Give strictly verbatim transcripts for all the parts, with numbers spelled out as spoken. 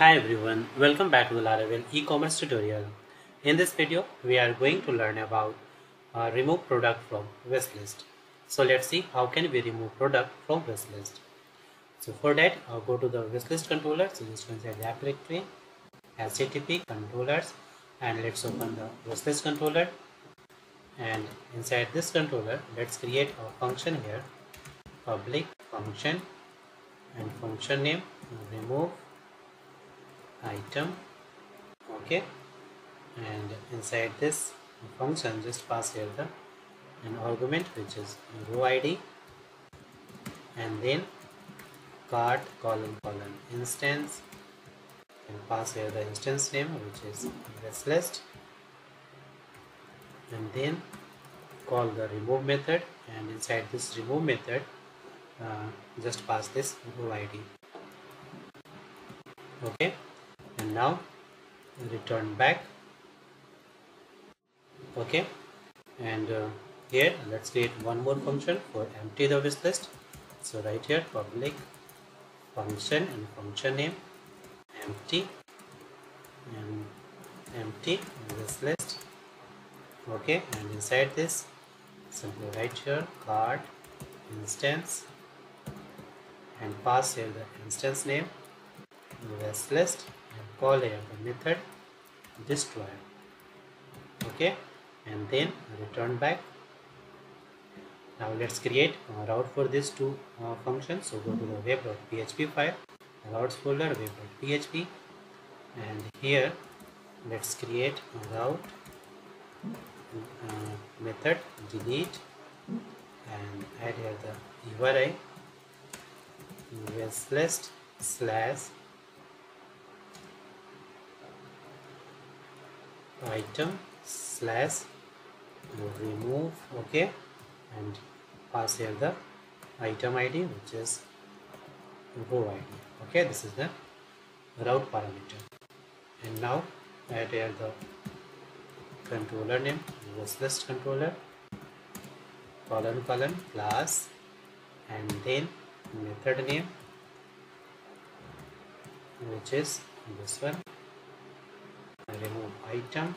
Hi everyone, welcome back to the Laravel e-commerce tutorial. In this video, we are going to learn about uh, remove product from wishlist. So let's see how can we remove product from wishlist. So for that, uh, go to the wishlist controller. So just go inside the app directory, H T T P controllers, and let's open the wishlist controller. And inside this controller, let's create a function here, public function, and function name remove item. Okay, and inside this function just pass here the an argument which is row I D, and then cart colon colon instance, and pass here the instance name which is wishlist, and then call the remove method, and inside this remove method uh, just pass this row I D. Okay, and now return back. Okay, and uh, here let's create one more function for empty the wishlist. So right here, public function and function name empty and empty wishlist. Okay, and inside this simply write here cart instance, and pass here the instance name wishlist, and call here the method destroy. Okay, and then return back. Now let's create a route for these two uh, functions. So go to the web dot P H P file, routes folder, web dot P H P, and here let's create a route uh, method delete, and add here the U R I wishlist slash item slash remove. Okay, and pass here the item I D which is row I D. Okay, this is the route parameter, and now add here the controller name wishlist controller colon colon class, and then method name which is this one remove item.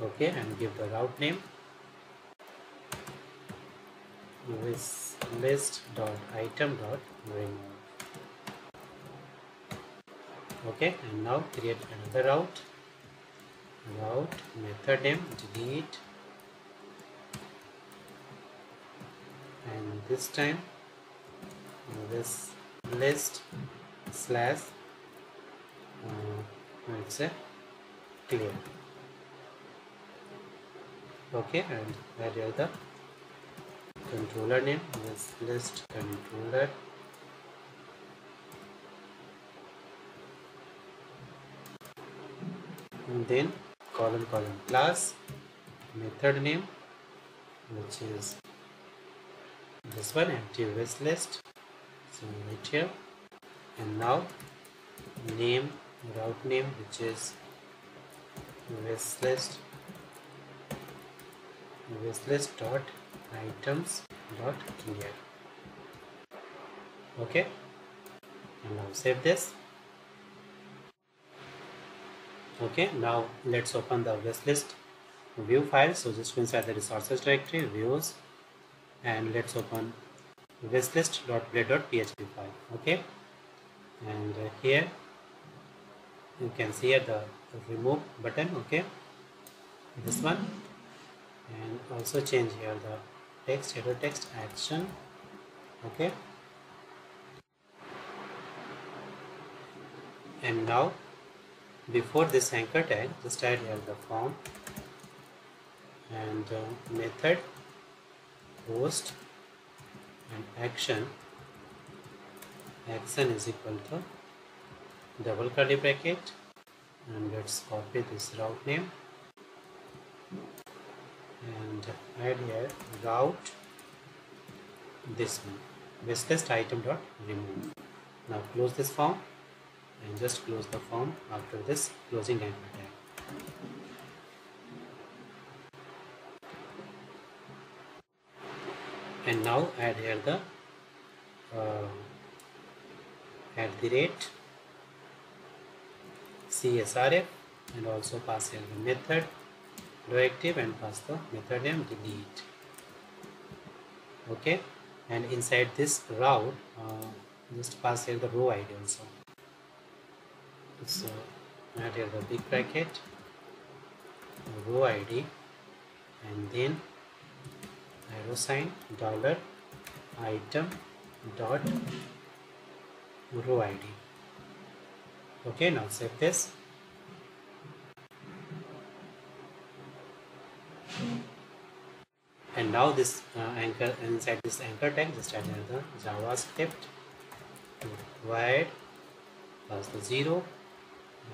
Okay, and give the route name wishlist dot item dot remove. Okay, and now create another route route method name delete, and this time wishlist slash uh, it's a clear. Okay, and add here the controller name wishlist controller and then colon colon class method name which is this one empty wishlist. So right here, and now name route name which is wishlist wishlist dot items dot clear. Okay, and now save this. Okay, now let's open the wishlist view file. So just go inside the resources directory, views, and let's open wishlist dot play dot P H P file. Okay, and here you can see the remove button. Okay, this one, and also change here the text header text action. Okay, and now before this anchor tag just add here the form and uh, method host and action action is equal to double curly bracket, and let's copy this route name and add here route this one wishlist item dot remove. Now close this form, and just close the form after this closing anchor tag. And now add here the uh, at the rate C S R F and also pass in the method directive and pass the method name delete. Okay, and inside this route uh, just pass here the row I D also. So add here the big bracket, row I D, and then arrow sign dollar item dot row I D. Okay, now save this. And now this uh, anchor, inside this anchor tag just add the JavaScript void plus the zero,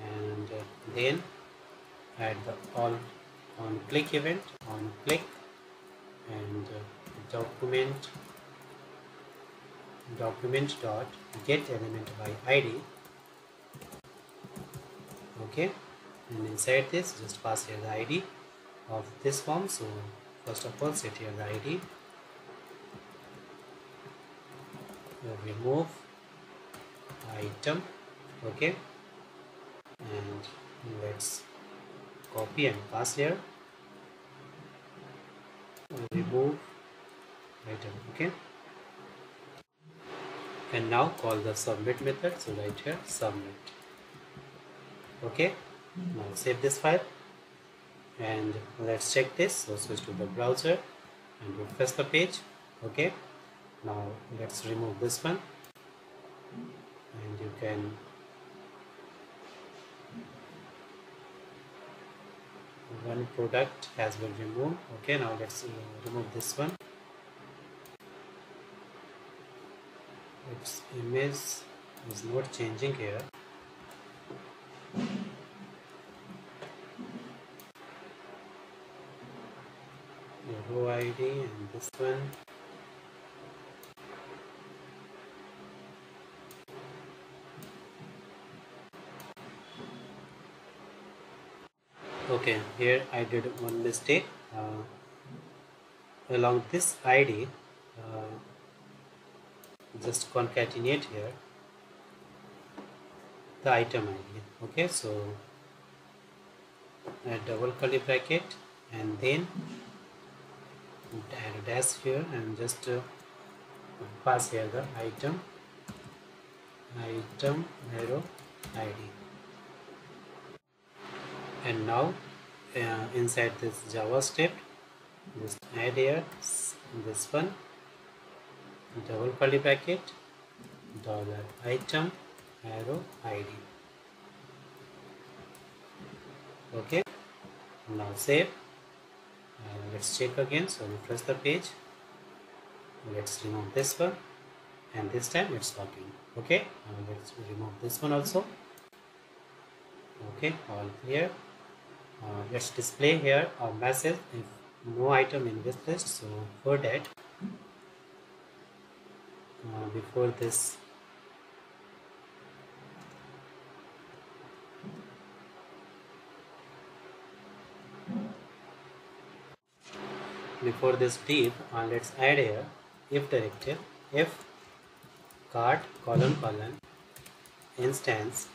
and uh, then add the all on click event, on click, and uh, document document dot get element by id. Okay, and inside this just pass here the id of this form. So first of all set here the id, remove item. Okay, and let's copy and pass here remove item. Okay, and now call the submit method, so right here submit. Okay, now save this file and let's check this. So switch to the browser and refresh the page. Okay, now let's remove this one, and you can one product has been removed. Okay, now let's remove this one. Its image is not changing here. Row I D and this one. Okay, here I did one mistake. Uh, along this I D, uh, just concatenate here the item I D. Okay, so a double curly bracket and then add a dash here and just uh, pass here the item item arrow I D. And now uh, inside this JavaScript just add here this one, double curly bracket, dollar item arrow I D. Okay, now save. Uh, let's check again. So refresh the page. Let's remove this one, and this time it's working. Okay, now let's remove this one also. Okay, all clear. Uh, let's display here a message if no item in this list. So for that, uh, before this Before this div, uh, let's add here if directive, if cart colon colon instance,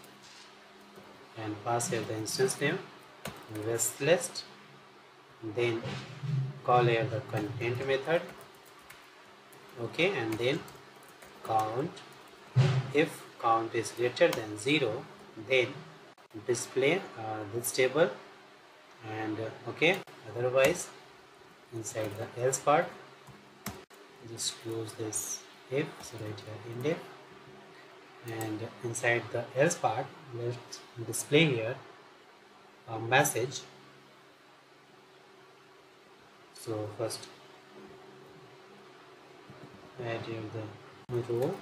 and pass here the instance name wishlist, then call here the content method. Okay, and then count. If count is greater than zero, then display uh, this table, and uh, okay, otherwise inside the else part just close this if. So right here end if, and inside the else part let's display here a message. So first add here the row,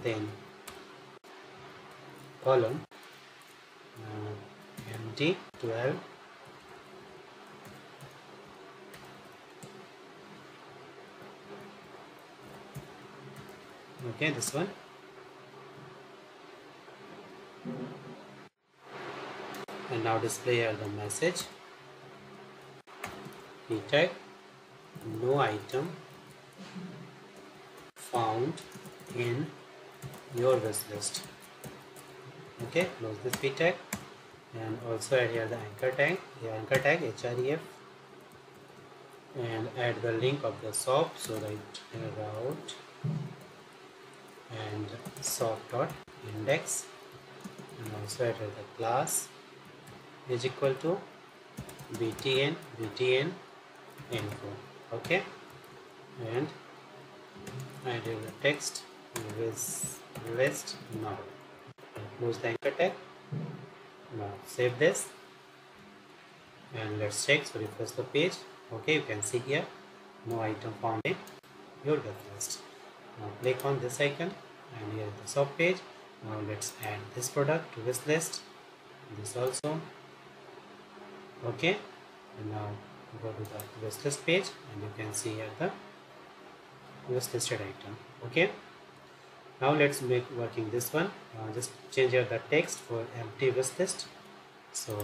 then column uh, empty twelve. Okay, this one, and now display here the message p tag no item found in your wish list. Okay, close this p tag and also add here the anchor tag, the anchor tag href, and add the link of the shop, so write route and shop dot index, and also add the class is equal to btn btn info. Okay, and add the text with list now. Close the anchor tag. Now save this and let's check. So refresh the page. Okay, you can see here no item found in your web list. Now click on this icon and here the shop page. Now let's add this product to this list, this also. Okay, and now go to the wish list page and you can see here the wish listed item. Okay, now let's make working this one. Uh, just change here the text for empty wish list. So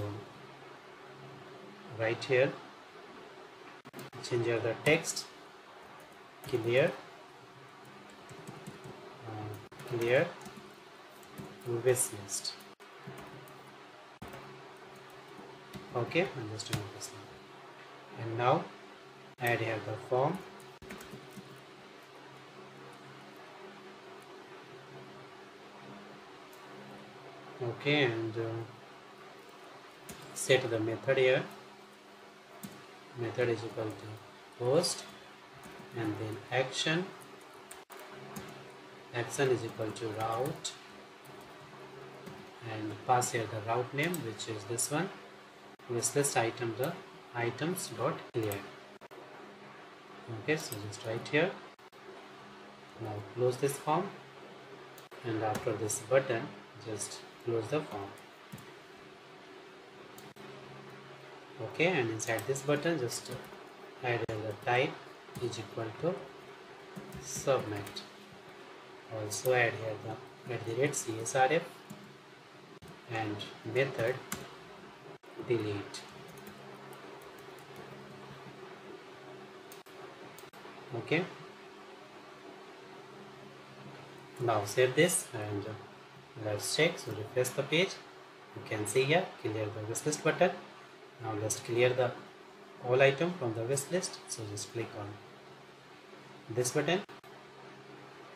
right here change here the text clear uh, clear wish list. Okay, I'm just doing this now. And now add here the form. Okay, and uh, set the method here. Method is equal to post, and then action. Action is equal to route, and pass here the route name, which is this one. Wishlist item the items dot clear. Okay, so just right here. Now close this form, and after this button just close the form. Okay, and inside this button just add the type is equal to submit. Also add here the at the rate C S R F and method delete. Okay, now save this and uh, let's check. So refresh the page. You can see here clear the wishlist button. Now let's clear the all item from the wishlist. So just click on this button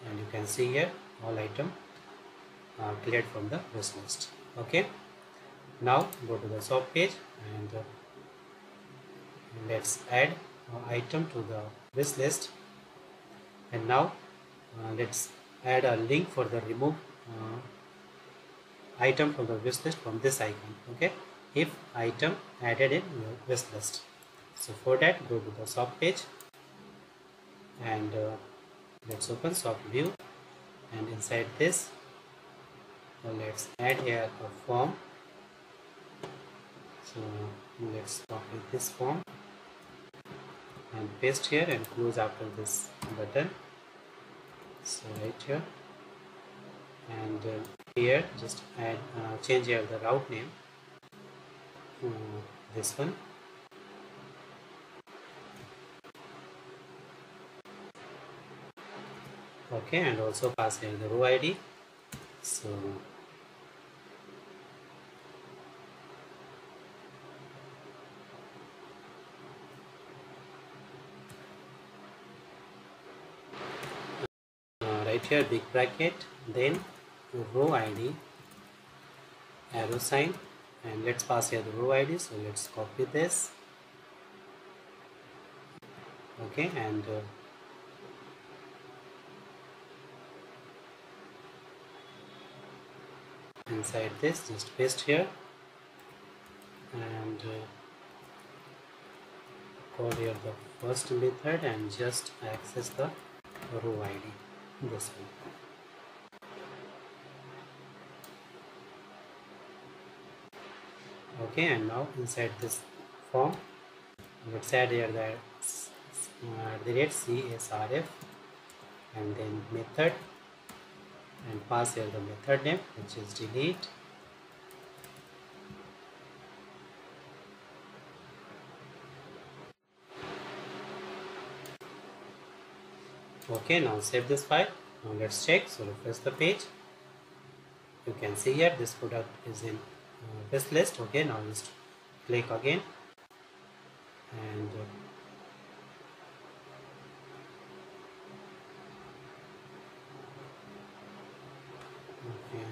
and you can see here all item uh, cleared from the wishlist. Okay, now go to the shop page and uh, let's add uh, item to the wish list. And now uh, let's add a link for the remove uh, item from the wish list from this icon. Okay, if item added in your wish list. So for that go to the shop page and uh, let's open shop view, and inside this uh, let's add here a form. So let's copy this form and paste here and close after this button. So right here and uh, here just add uh, change here the route name to this one. Okay, and also pass here the row I D. So here big bracket, then row I D arrow sign, and let's pass here the row I D. So let's copy this. Okay, and uh, inside this just paste here and uh, call here the first method and just access the row I D. This one. Okay, and now inside this form let's add here the direct C S R F and then method, and pass here the method name, which is delete. Okay, now save this file Now let's check. So refresh the page. You can see here this product is in uh, this list. Okay, now just click again and uh, okay.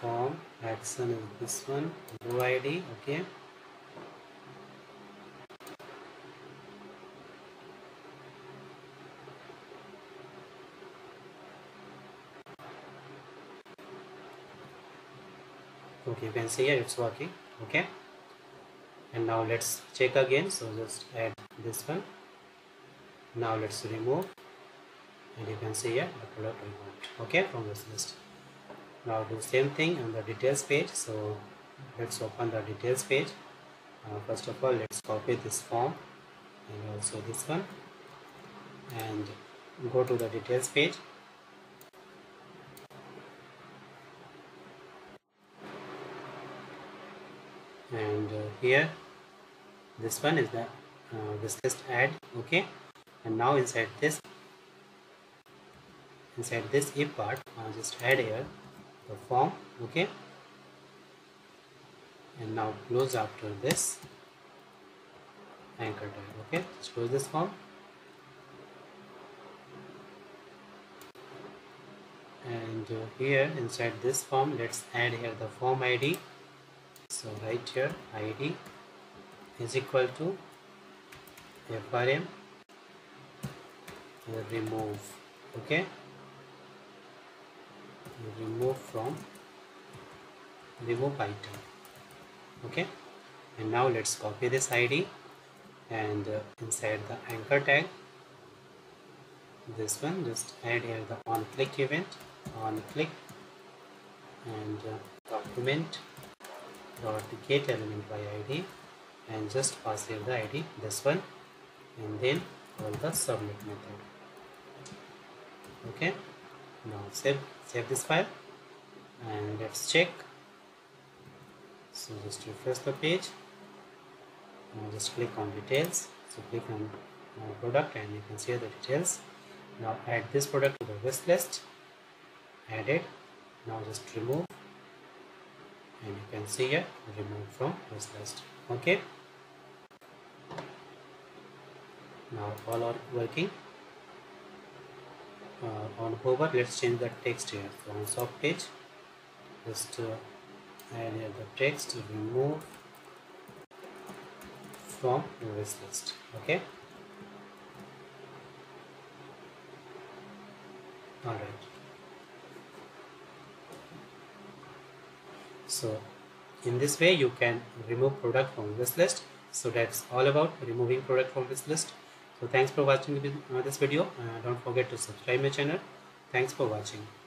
Form action is this one, row I D. Okay. Okay, you can see here it's working. Okay, and now let's check again. So just add this one. Now let's remove, and you can see here the product removed. Okay, from this list. Now do same thing on the details page. So let's open the details page. Uh, first of all, let's copy this form and also this one, and go to the details page. And uh, here this one is the uh, this list add. Okay, and now inside this inside this if part, I'll just add here the form. Okay, and now close after this anchor tag. Okay, just close this form and uh, here inside this form, let's add here the form I D. So right here I D is equal to frm remove. Okay, remove from remove item. Okay, and now let's copy this I D and uh, inside the anchor tag this one, just add here the on click event, on click, and uh, document dot get element by I D, and just pass here the I D, this one, and then call the submit method. Okay, now save save this file and let's check. So just refresh the page. Now just click on details. So click on uh, product and you can see the details. Now add this product to the wish list. Add it. Now just remove. And you can see here remove from this list. Okay, now all are working. Uh, on hover, let's change the text here. So on shop page, just uh, add here the text remove from this list. Okay, all right. So in this way you can remove product from this list. So that's all about removing product from this list. So thanks for watching this video. Uh, don't forget to subscribe my channel. Thanks for watching.